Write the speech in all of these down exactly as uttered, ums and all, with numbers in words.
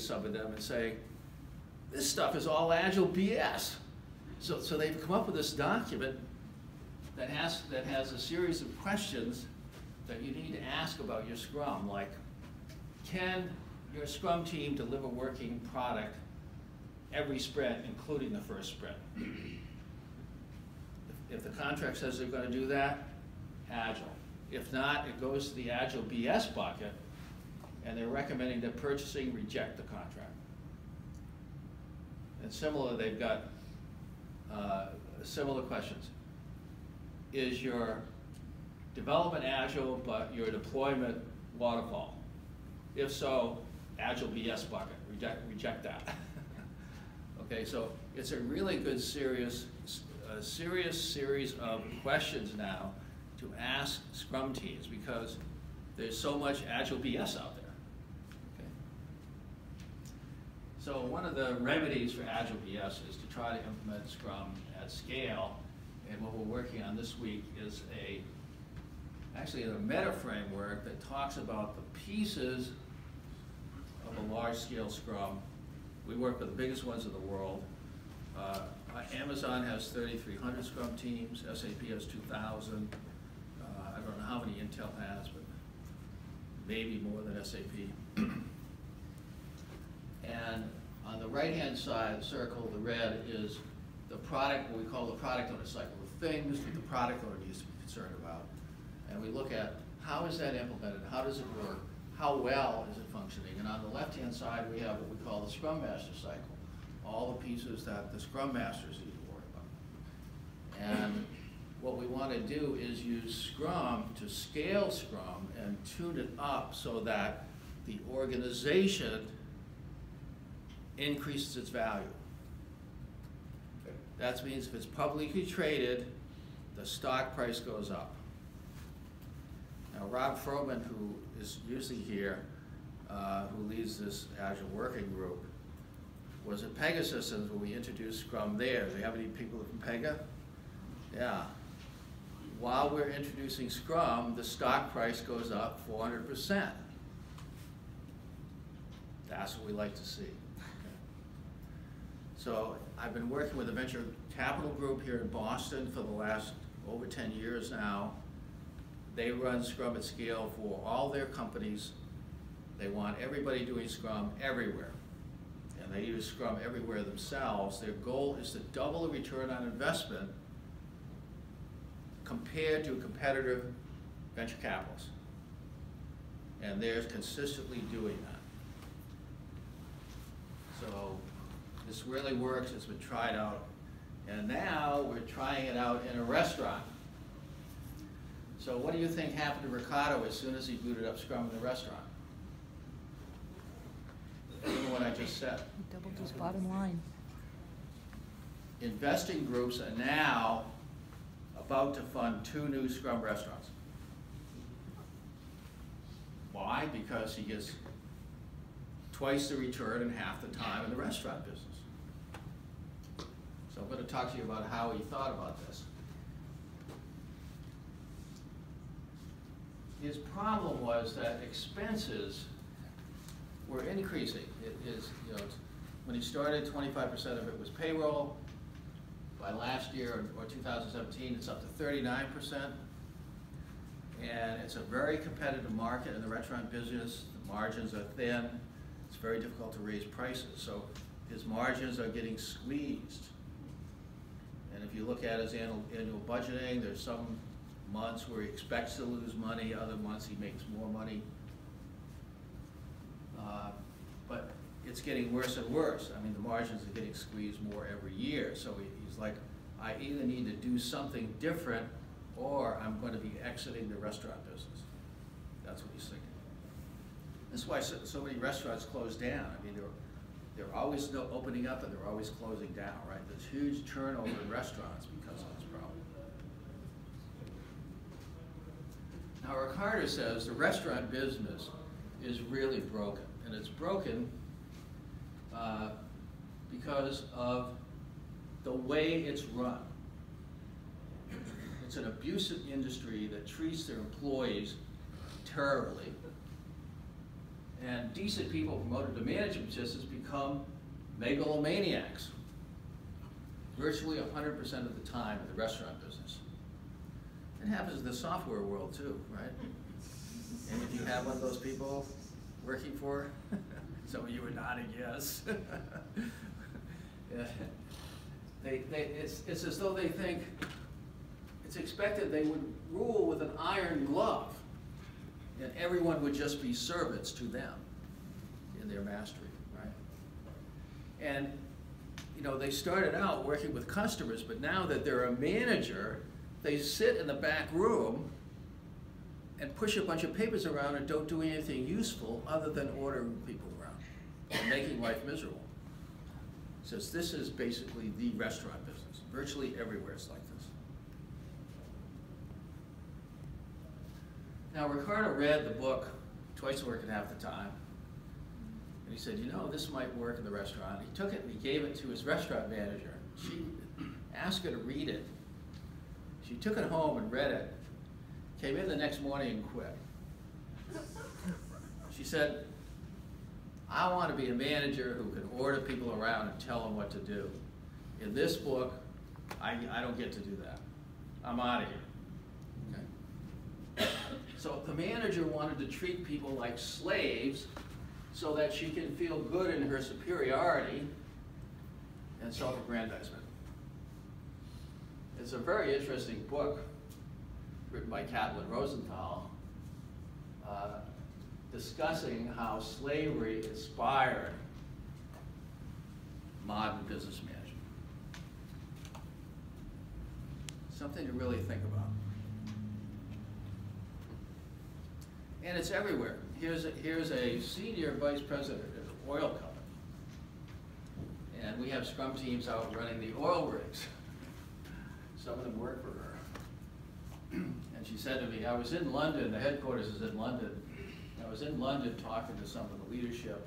at some of them and say, this stuff is all agile B S. So, so they've come up with this document that has, that has a series of questions that you need to ask about your Scrum, like, can your Scrum team deliver working product every sprint, including the first sprint? If the contract says they're going to do that, agile. If not, it goes to the agile B S bucket, and they're recommending that purchasing reject the contract. And similar, they've got uh, similar questions. Is your development agile, but your deployment waterfall? If so, agile B S bucket, reject, reject that. Okay, so it's a really good serious, a serious series of questions now to ask Scrum teams, because there's so much agile B S out there. Okay. So one of the remedies for agile B S is to try to implement Scrum at scale. And what we're working on this week is a, actually a meta framework that talks about the pieces of a large-scale Scrum. We work with the biggest ones in the world. Uh, Amazon has thirty-three hundred Scrum teams. S A P has two thousand. Uh, I don't know how many Intel has, but maybe more than S A P. And on the right-hand side circle, the red, is the product, what we call the product owner cycle, the things that the product owner needs to be concerned about. And we look at how is that implemented, how does it work, how well is it functioning. And on the left-hand side, we have what we call the Scrum Master cycle, all the pieces that the Scrum Masters need to worry about. And what we want to do is use Scrum to scale Scrum and tune it up so that the organization increases its value. That means if it's publicly traded, the stock price goes up. Now, Rob Frohman, who is usually here, uh, who leads this Agile Working Group, was at Pega Systems when we introduced Scrum there. Do we have any people from Pega? Yeah. While we're introducing Scrum, the stock price goes up four hundred percent. That's what we like to see. Okay. So I've been working with a venture capital group here in Boston for the last over ten years now. They run Scrum at scale for all their companies. They want everybody doing Scrum everywhere. And they use Scrum everywhere themselves. Their goal is to double the return on investment compared to competitive venture capitalists. And they're consistently doing that. So this really works. It's been tried out. And now we're trying it out in a restaurant. So what do you think happened to Ricardo as soon as he booted up Scrum in the restaurant? Remember what I just said. He doubled his bottom line. Investing groups are now about to fund two new Scrum restaurants. Why? Because he gets twice the return and half the time in the restaurant business. So I'm going to talk to you about how he thought about this. His problem was that expenses were increasing. It is, you know, when he started, twenty-five percent of it was payroll. By last year, or two thousand seventeen, it's up to thirty-nine percent. And it's a very competitive market in the restaurant business. The margins are thin. It's very difficult to raise prices. So his margins are getting squeezed. And if you look at his annual, annual budgeting, there's some months where he expects to lose money, other months he makes more money. Uh, but it's getting worse and worse. I mean, the margins are getting squeezed more every year. So he, he's like, I either need to do something different or I'm going to be exiting the restaurant business. That's what he's thinking. That's why so, so many restaurants close down. I mean, they're, they're always no opening up and they're always closing down, right? There's huge turnover in restaurants because of this problem. Now, Ricardo says the restaurant business is really broken, and it's broken uh, because of the way it's run. It's an abusive industry that treats their employees terribly and decent people promoted to management positions become megalomaniacs virtually one hundred percent of the time in the restaurant business. It happens in the software world too, right? And if you have one of those people working for, some of you are nodding yes. Yeah. They, they, it's, it's as though they think it's expected they would rule with an iron glove and everyone would just be servants to them in their mastery, right? And you know, they started out working with customers, but now that they're a manager, they sit in the back room and push a bunch of papers around and don't do anything useful other than ordering people around and making life miserable. Since this is basically the restaurant business, virtually everywhere it's like this. Now, Ricardo read the book Twice Work and Half the Time, and he said, you know, this might work in the restaurant. He took it and he gave it to his restaurant manager. She asked her to read it. She took it home and read it, came in the next morning and quit. She said, I want to be a manager who can order people around and tell them what to do. In this book, I, I don't get to do that. I'm out of here. Okay. So the manager wanted to treat people like slaves so that she can feel good in her superiority and self-aggrandizement. It's a very interesting book written by Caitlin Rosenthal, uh, discussing how slavery inspired modern business management. Something to really think about. And it's everywhere. Here's a, here's a senior vice president at an oil company. And we have Scrum teams out running the oil rigs. Some of them work for her. And she said to me, I was in London, the headquarters is in London, I was in London talking to some of the leadership,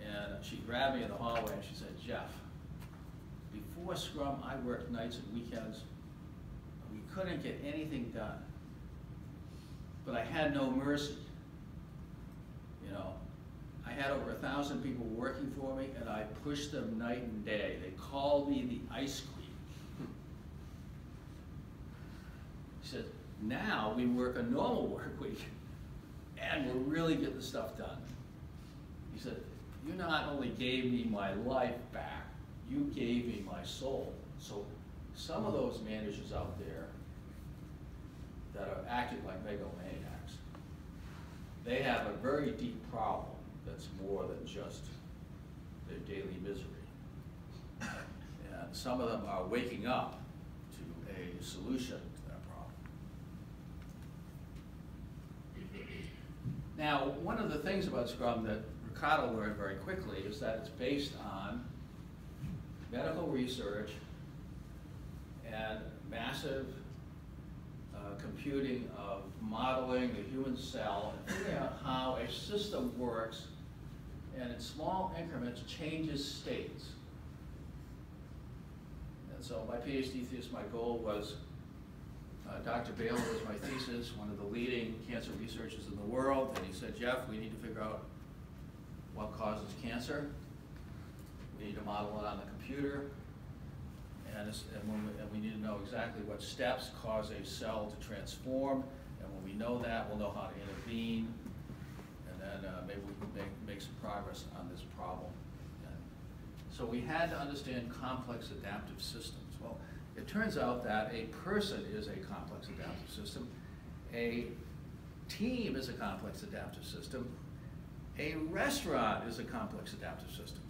and she grabbed me in the hallway and she said, Jeff, before Scrum, I worked nights and weekends. We couldn't get anything done, but I had no mercy. You know, I had over a thousand people working for me, and I pushed them night and day. They called me the ice queen. She said, now we work a normal work week. And we're really getting the stuff done. He said, you not only gave me my life back, you gave me my soul. So some of those managers out there that are acting like megalomaniacs, they have a very deep problem that's more than just their daily misery. And some of them are waking up to a solution. Now, one of the things about Scrum that Ricardo learned very quickly is that it's based on medical research and massive uh, computing of modeling the human cell and figuring out how a system works and in small increments changes states. And so my PhD thesis, my goal was Uh, Doctor Bailey was my thesis, one of the leading cancer researchers in the world, and he said, Jeff, we need to figure out what causes cancer. We need to model it on the computer, and, it's, and, when we, and we need to know exactly what steps cause a cell to transform, and when we know that, we'll know how to intervene, and then uh, maybe we can make, make some progress on this problem. And so we had to understand complex adaptive systems. Well, it turns out that a person is a complex adaptive system, a team is a complex adaptive system, a restaurant is a complex adaptive system.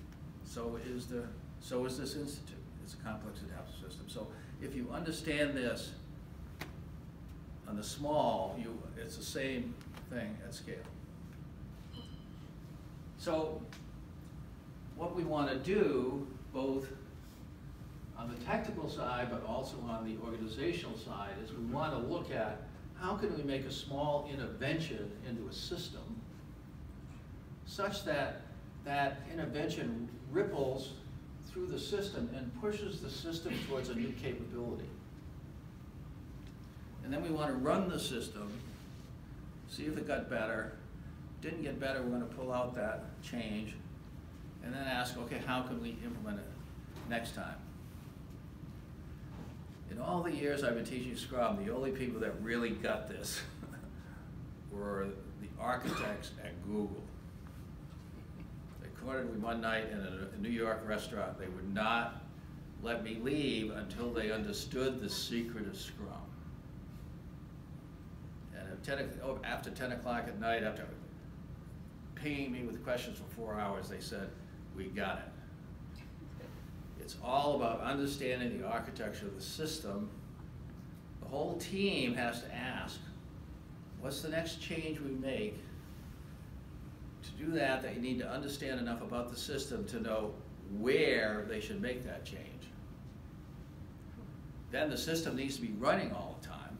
So is the so is this institute. It's a complex adaptive system. So if you understand this on the small, you it's the same thing at scale. So what we want to do both on the technical side, but also on the organizational side, is we want to look at how can we make a small intervention into a system such that that intervention ripples through the system and pushes the system towards a new capability. And then we want to run the system, see if it got better, didn't get better, we're going to pull out that change and then ask, okay, how can we implement it next time? In all the years I've been teaching Scrum, the only people that really got this were the architects at Google. They cornered me one night in a New York restaurant. They would not let me leave until they understood the secret of Scrum. And ten, oh, after ten o'clock at night, after pinging me with questions for four hours, they said, we got it. It's all about understanding the architecture of the system. The whole team has to ask, what's the next change we make? To do that, they need to understand enough about the system to know where they should make that change. Then the system needs to be running all the time.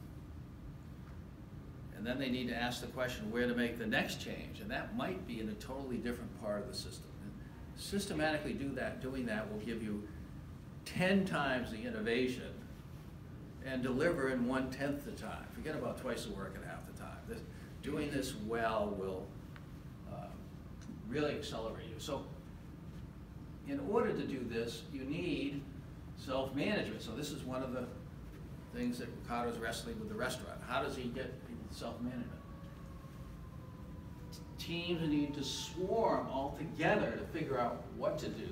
And then they need to ask the question where to make the next change. And that might be in a totally different part of the system. And systematically do that, doing that will give you ten times the innovation and deliver in one-tenth the time. Forget about twice the work and half the time. This, doing this well will uh, really accelerate you. So, in order to do this, you need self-management. So this is one of the things that Ricardo's wrestling with the restaurant. How does he get people to self-management? Teams need to swarm all together to figure out what to do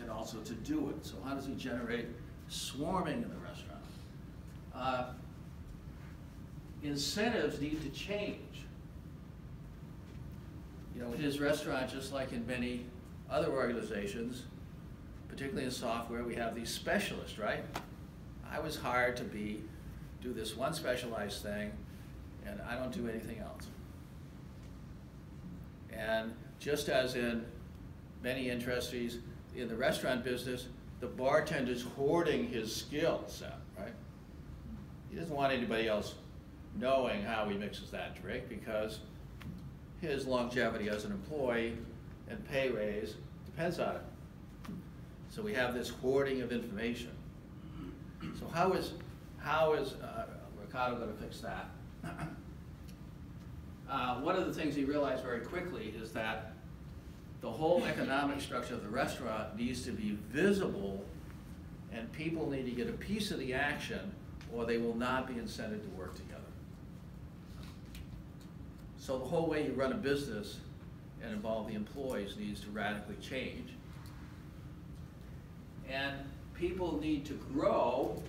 and also to do it. So how does he generate swarming in the restaurant? Uh, incentives need to change. You know, in his restaurant, just like in many other organizations, particularly in software, we have these specialists, right? I was hired to be, do this one specialized thing, and I don't do anything else. And just as in many industries, in the restaurant business, the bartender's hoarding his skill set, right? He doesn't want anybody else knowing how he mixes that drink because his longevity as an employee and pay raise depends on it. So we have this hoarding of information. So how is, how is uh, Ricardo going to fix that? Uh, one of the things he realized very quickly is that the whole economic structure of the restaurant needs to be visible, and people need to get a piece of the action or they will not be incented to work together. So the whole way you run a business and involve the employees needs to radically change. And people need to grow.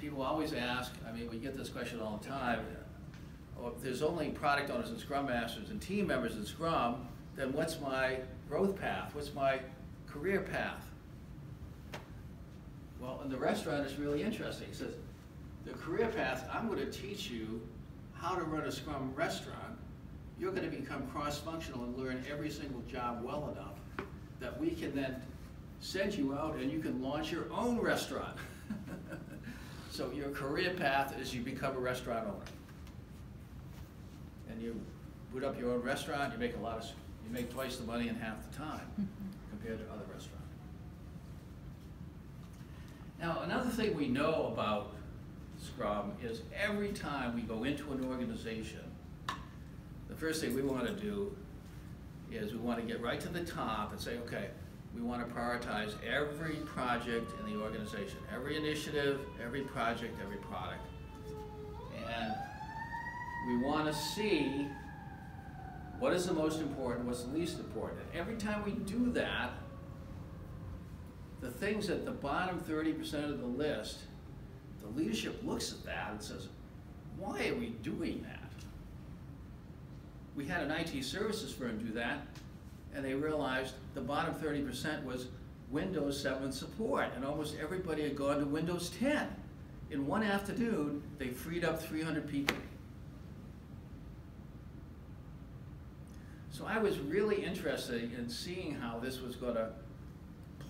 People always ask, I mean, we get this question all the time, oh, if there's only product owners and Scrum Masters and team members in Scrum, then what's my growth path? What's my career path? Well, in the restaurant, it's really interesting. It says, the career path, I'm going to teach you how to run a Scrum restaurant. You're going to become cross-functional and learn every single job well enough that we can then send you out and you can launch your own restaurant. So your career path is you become a restaurant owner. And you boot up your own restaurant, you make a lot of, you make twice the money in half the time compared to other restaurants. Now, another thing we know about Scrum is every time we go into an organization, the first thing we want to do is we want to get right to the top and say, okay, we want to prioritize every project in the organization, every initiative, every project, every product. And we want to see what is the most important, what's the least important. And every time we do that, the things at the bottom thirty percent of the list, the leadership looks at that and says, why are we doing that? We had an I T services firm do that, and they realized the bottom thirty percent was Windows seven support, and almost everybody had gone to Windows ten. In one afternoon, they freed up three hundred people. So I was really interested in seeing how this was going to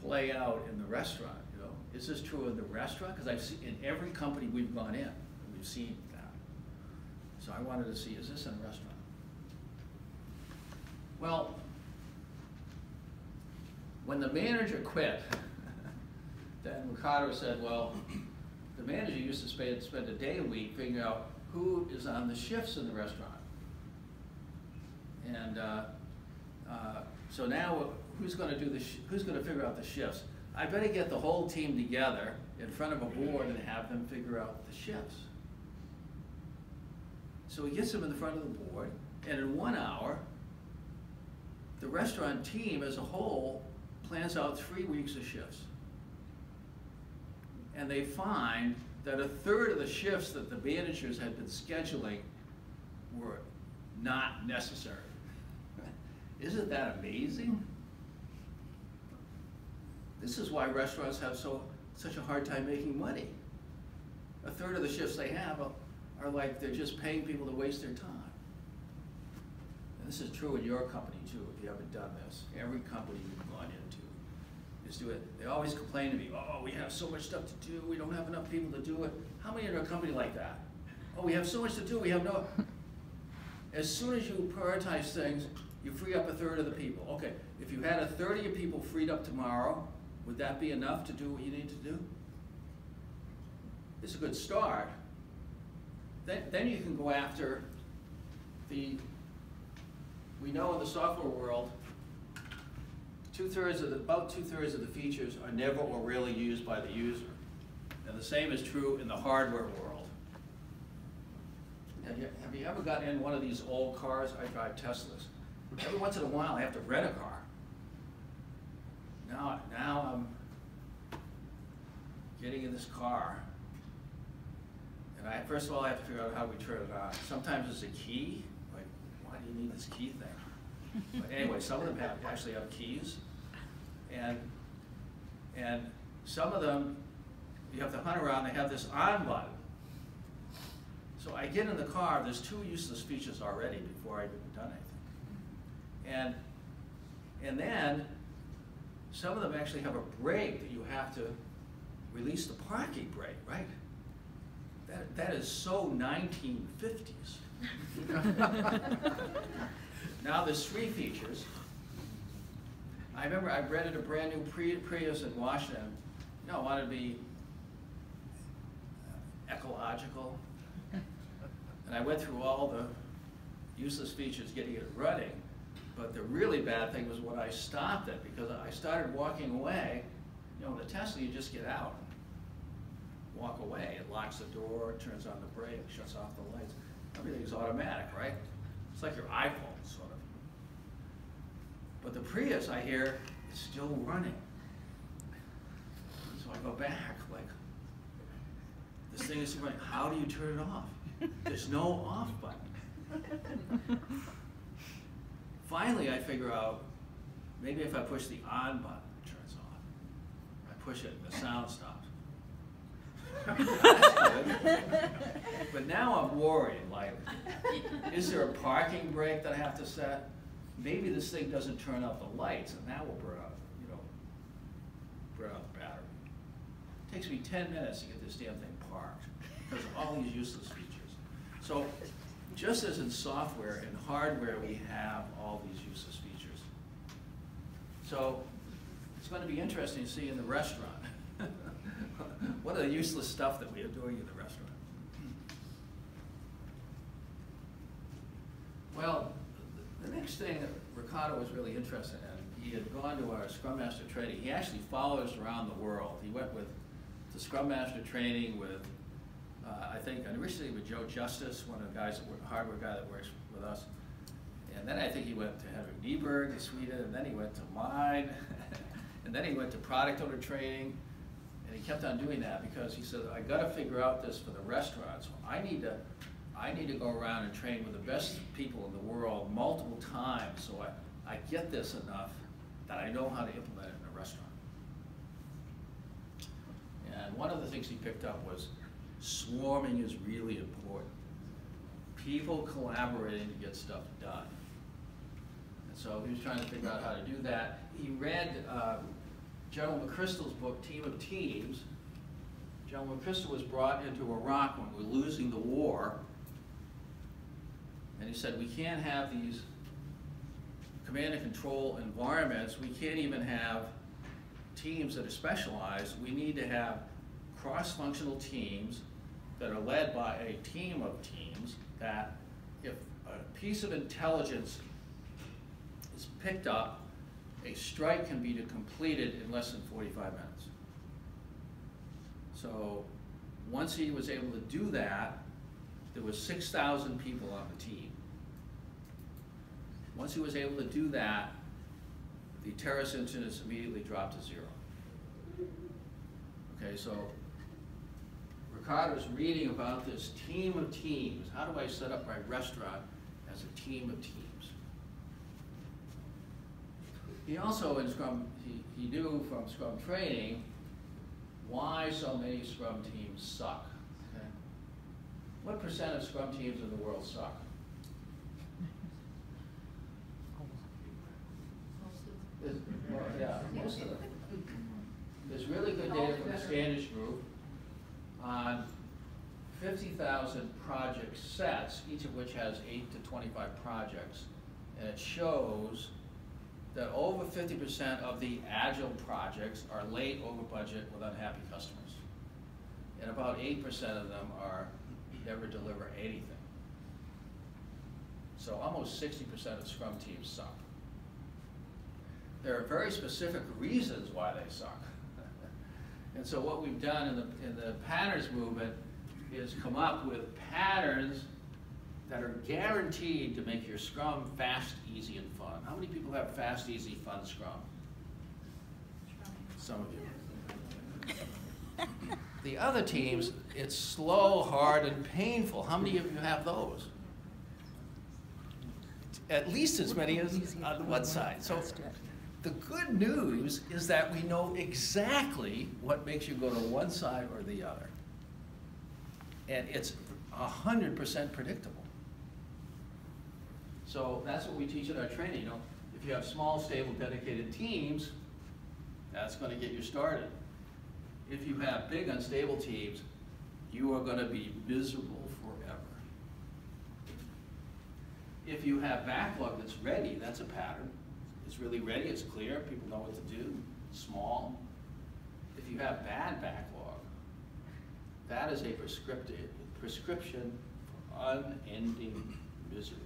play out in the restaurant. You know, is this true in the restaurant? Because I've seen in every company we've gone in, we've seen that. So I wanted to see, is this in a restaurant? Well, when the manager quit, then Ricardo said, well, the manager used to spend, spend a day a week figuring out who is on the shifts in the restaurant. And uh, uh, so now, who's going to do the? Sh who's going to figure out the shifts? I better get the whole team together in front of a board and have them figure out the shifts. So he gets them in the front of the board, and in one hour, the restaurant team as a whole plans out three weeks of shifts. And they find that a third of the shifts that the managers had been scheduling were not necessary. Isn't that amazing? This is why restaurants have so such a hard time making money. A third of the shifts they have are, are like they're just paying people to waste their time. And this is true in your company too, if you haven't done this. Every company you've gone into is do it. They always complain to me, oh, we have so much stuff to do, we don't have enough people to do it. How many are in a company like that? Oh, we have so much to do, we have no. As soon as you prioritize things, you free up a third of the people. Okay, if you had a third of your people freed up tomorrow, would that be enough to do what you need to do? It's a good start. Then, then you can go after the, we know in the software world, two-thirds of the, about two-thirds of the features are never or rarely used by the user. And the same is true in the hardware world. Have you, have you ever gotten in one of these old cars? I drive Teslas. Every once in a while I have to rent a car. Now, now I'm getting in this car, and I first of all I have to figure out how we turn it on. Sometimes it's a key, like why do you need this key thing? But anyway, some of them have, actually have keys, and and some of them you have to hunt around. They have this on button. So I get in the car. There's two useless features already before I've even done anything, and and then. Some of them actually have a brake that you have to release the parking brake, right? That, that is so nineteen fifties. Now there's three features. I remember I rented a brand new Prius in Washington. You know, I wanted to be ecological. And I went through all the useless features getting it running. But the really bad thing was when I stopped it, because I started walking away. You know, in the Tesla, you just get out and walk away. It locks the door, turns on the brake, shuts off the lights. Everything's automatic, right? It's like your iPhone, sort of. But the Prius, I hear, is still running. So I go back, like, this thing is running. How do you turn it off? There's no off button. Finally, I figure out, maybe if I push the on button, it turns on. I push it, and the sound stops. That's good. But now I'm worried, like, is there a parking brake that I have to set? Maybe this thing doesn't turn out the lights, and that will burn out, you know, burn out the battery. It takes me ten minutes to get this damn thing parked, because of all these useless features. So, just as in software, in hardware, we have all these useless features. So it's going to be interesting to see in the restaurant what are the useless stuff that we are doing in the restaurant. Well, the next thing that Ricardo was really interested in, he had gone to our Scrum Master training. He actually followed us around the world. He went with the Scrum Master training with Uh, I think originally with Joe Justice, one of the guys, that work, hardware guy that works with us. And then I think he went to Henrik Nieberg in Sweden, and then he went to mine, and then he went to product owner training. And he kept on doing that because he said, I gotta figure out this for the restaurants. So I need to, I need to go around and train with the best people in the world multiple times so I, I get this enough that I know how to implement it in a restaurant. And one of the things he picked up was swarming is really important. People collaborating to get stuff done. And so he was trying to figure out how to do that. He read uh, General McChrystal's book, Team of Teams. General McChrystal was brought into Iraq when we were losing the war. And he said, we can't have these command and control environments. We can't even have teams that are specialized. We need to have cross-functional teams that are led by a team of teams that if a piece of intelligence is picked up, a strike can be completed in less than forty-five minutes. So once he was able to do that, there were six thousand people on the team. Once he was able to do that, the terrorist incidents immediately dropped to zero. Okay, so Ricardo's reading about this team of teams. How do I set up my restaurant as a team of teams? He also, in Scrum, he, he knew from Scrum training why so many Scrum teams suck. Okay? What percent of Scrum teams in the world suck? There's, well, yeah, most of them. There's really good data from the Spanish group on fifty thousand project sets, each of which has eight to twenty-five projects. And it shows that over fifty percent of the Agile projects are late, over budget, with unhappy customers. And about eight percent of them are never deliver anything. So almost sixty percent of Scrum teams suck. There are very specific reasons why they suck. And so what we've done in the, in the patterns movement is come up with patterns that are guaranteed to make your Scrum fast, easy, and fun. How many people have fast, easy, fun Scrum? Some of you. The other teams, it's slow, hard, and painful. How many of you have those? At least as many as on the one side. So the good news is that we know exactly what makes you go to one side or the other. And it's one hundred percent predictable. So that's what we teach in our training. You know, if you have small, stable, dedicated teams, that's going to get you started. If you have big, unstable teams, you are going to be miserable forever. If you have backlog that's ready, that's a pattern. It's really ready, it's clear, people know what to do, small. If you have bad backlog, that is a prescriptive prescription for unending misery.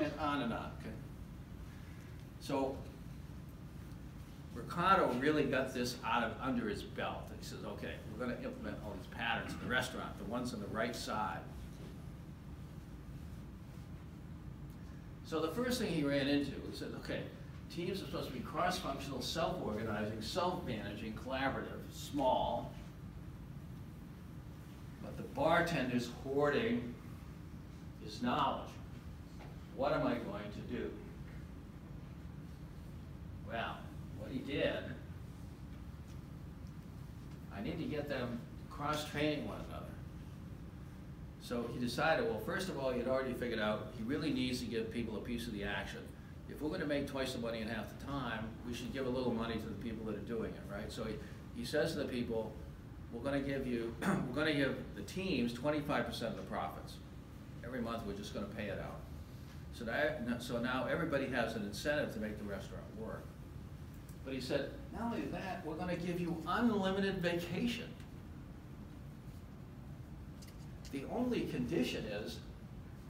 And on and on. Okay. So Ricardo really got this out of under his belt. He says, okay, we're going to implement all these patterns in the restaurant, the ones on the right side. So the first thing he ran into, he said, okay, teams are supposed to be cross-functional, self-organizing, self-managing, collaborative, small. But the bartender's hoarding his knowledge. What am I going to do? Well, what he did, I need to get them cross-training one another. So he decided, well, first of all, he had already figured out he really needs to give people a piece of the action. If we're going to make twice the money in half the time, we should give a little money to the people that are doing it, right? So he, he says to the people, we're going to give you, we're going to give the teams twenty-five percent of the profits. Every month we're just going to pay it out. So, that, so now everybody has an incentive to make the restaurant work. But he said, not only that, we're going to give you unlimited vacation. The only condition is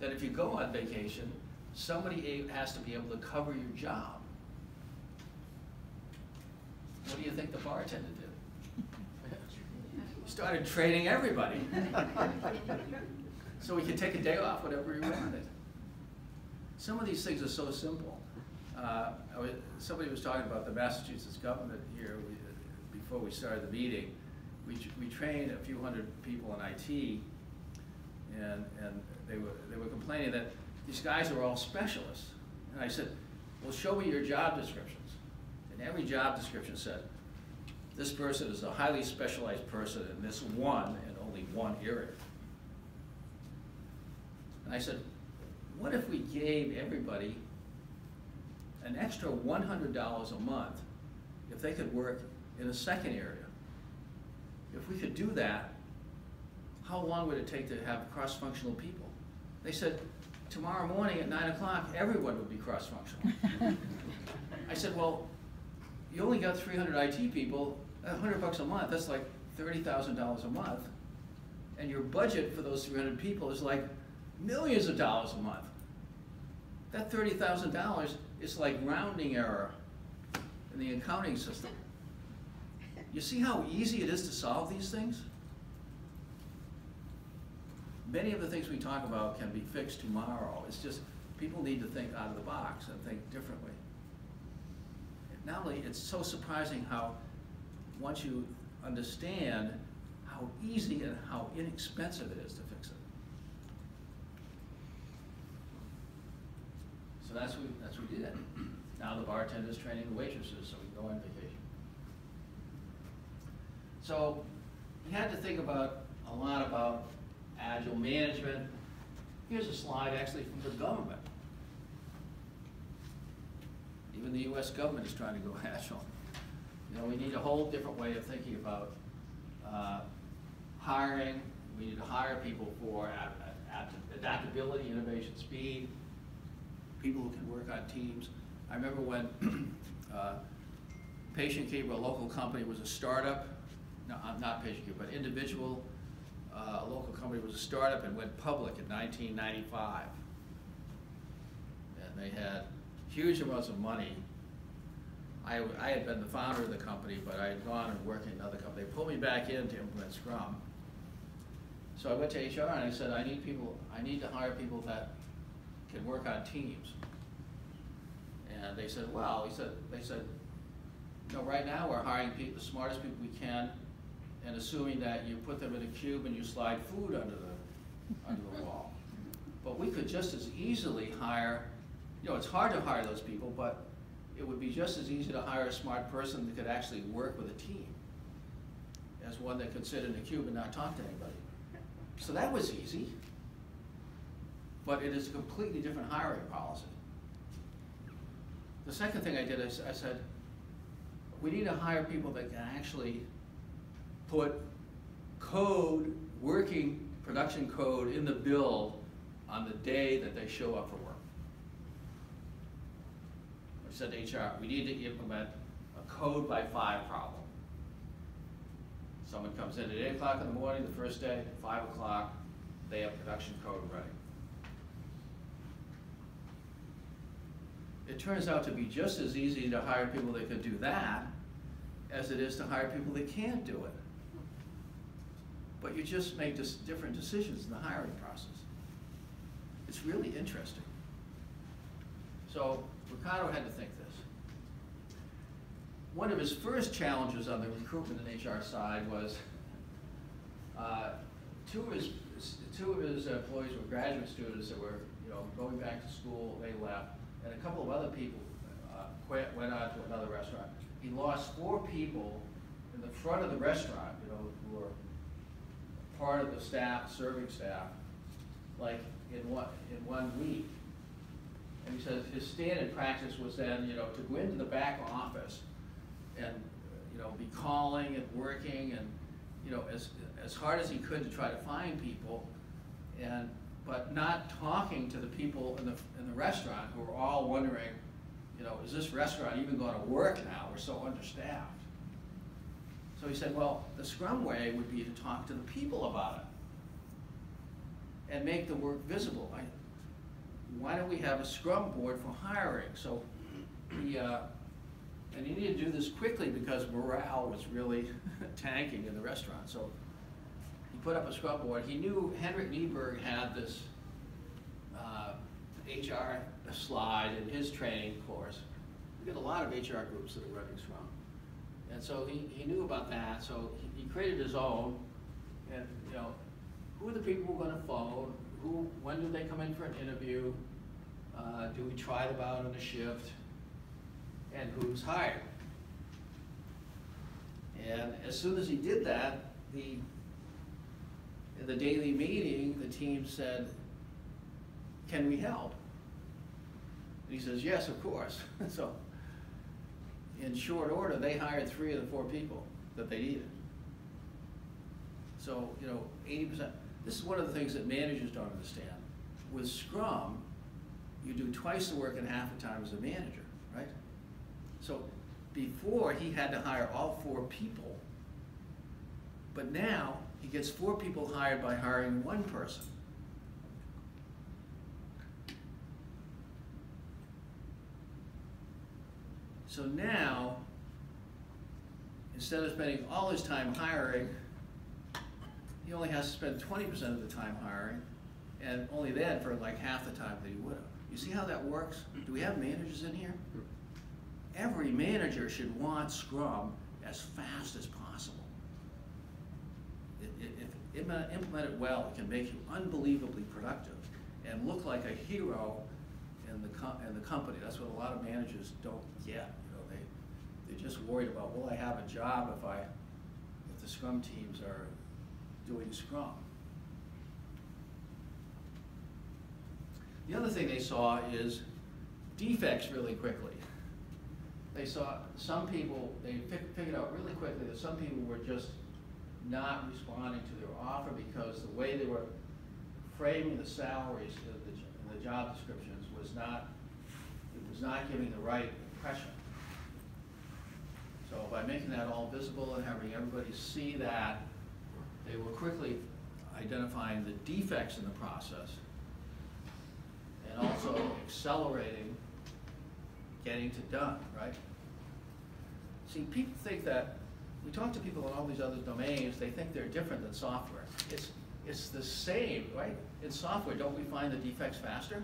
that if you go on vacation, somebody has to be able to cover your job. What do you think the bartender did? He started training everybody. So we could take a day off, whatever you wanted. Some of these things are so simple. Uh, I was, somebody was talking about the Massachusetts government here we, before we started the meeting. We, we trained a few hundred people in I T. And, and they, were, they were complaining that these guys are all specialists. And I said, well, show me your job descriptions. And every job description said, this person is a highly specialized person in this one and only one area. And I said, what if we gave everybody an extra one hundred dollars a month if they could work in a second area? If we could do that, how long would it take to have cross-functional people? They said, tomorrow morning at nine o'clock, everyone would be cross-functional. I said, well, you only got three hundred I T people, one hundred bucks a month, that's like thirty thousand dollars a month. And your budget for those three hundred people is like millions of dollars a month. That thirty thousand dollars is like rounding error in the accounting system. You see how easy it is to solve these things? Many of the things we talk about can be fixed tomorrow. It's just people need to think out of the box and think differently. And not only, it's so surprising how once you understand how easy and how inexpensive it is to fix it. So that's what we, that's what we did. Now the bartender's training the waitresses so we can go on vacation. So we had to think about a lot about agile management. Here's a slide actually from the government. Even the U S government is trying to go agile. You know, we need a whole different way of thinking about uh, hiring. We need to hire people for adaptability, innovation, speed, people who can work on teams. I remember when uh, Patient Care, a local company, was a startup. No, not Patient Care, but individual. Uh, a local company was a startup and went public in nineteen ninety-five. And they had huge amounts of money. I, I had been the founder of the company, but I had gone and worked in another company. They pulled me back in to implement Scrum. So I went to H R and I said, I need people, I need to hire people that can work on teams. And they said, well, he said, they said, no, right now we're hiring people, the smartest people we can, and assuming that you put them in a cube and you slide food under the, under the wall. But we could just as easily hire, you know, it's hard to hire those people, but it would be just as easy to hire a smart person that could actually work with a team as one that could sit in a cube and not talk to anybody. So that was easy, but it is a completely different hiring policy. The second thing I did is I said, we need to hire people that can actually put code, working production code in the build on the day that they show up for work. I said to H R, we need to implement a code by five problem. Someone comes in at eight o'clock in the morning, the first day, at five o'clock, they have production code ready. It turns out to be just as easy to hire people that can do that as it is to hire people that can't do it. But you just make dis different decisions in the hiring process. It's really interesting. So Ricardo had to think this. One of his first challenges on the recruitment and H R side was uh, two of his two of his employees were graduate students that were you know going back to school. They left, and a couple of other people uh, quit, went on to another restaurant. He lost four people in the front of the restaurant, you know, who were part of the staff, serving staff, like in one, in one week. And he says his standard practice was then, you know, to go into the back office and, you know, be calling and working and, you know, as, as hard as he could to try to find people, and, but not talking to the people in the, in the restaurant who were all wondering, you know, is this restaurant even going to work now? We're so understaffed. So he said, well, the Scrum way would be to talk to the people about it and make the work visible. I, why don't we have a Scrum board for hiring? So he, uh, and he needed to do this quickly because morale was really tanking in the restaurant. So he put up a Scrum board. He knew Henrik Nieberg had this uh, H R slide in his training course. We get a lot of H R groups that are running Scrum. And so he, he knew about that, so he, he created his own. And, you know, who are the people we're going to phone? Who, when do they come in for an interview? Uh, do we try them out on a shift? And who's hired? And as soon as he did that, the, in the daily meeting, the team said, can we help? And he says, yes, of course. So in short order, they hired three of the four people that they needed. So, you know, eighty percent. This is one of the things that managers don't understand. With Scrum, you do twice the work in half the time as a manager, right? So before, he had to hire all four people, but now he gets four people hired by hiring one person. So now, instead of spending all his time hiring, he only has to spend twenty percent of the time hiring, and only then for like half the time that he would have. You see how that works? Do we have managers in here? Every manager should want Scrum as fast as possible. If, if, if implement it well, it can make you unbelievably productive and look like a hero in the, com in the company. That's what a lot of managers don't get. You know, they, they're just worried about, will I have a job if, I, if the Scrum teams are doing Scrum? The other thing they saw is defects really quickly. They saw some people, they figured out really quickly that some people were just not responding to their offer because the way they were framing the salaries in the, the job descriptions was not, it was not giving the right impression. So by making that all visible and having everybody see that, they were quickly identifying the defects in the process and also accelerating getting to done, right? See, people think that, we talk to people in all these other domains, they think they're different than software. It's, it's the same, right? In software, don't we find the defects faster?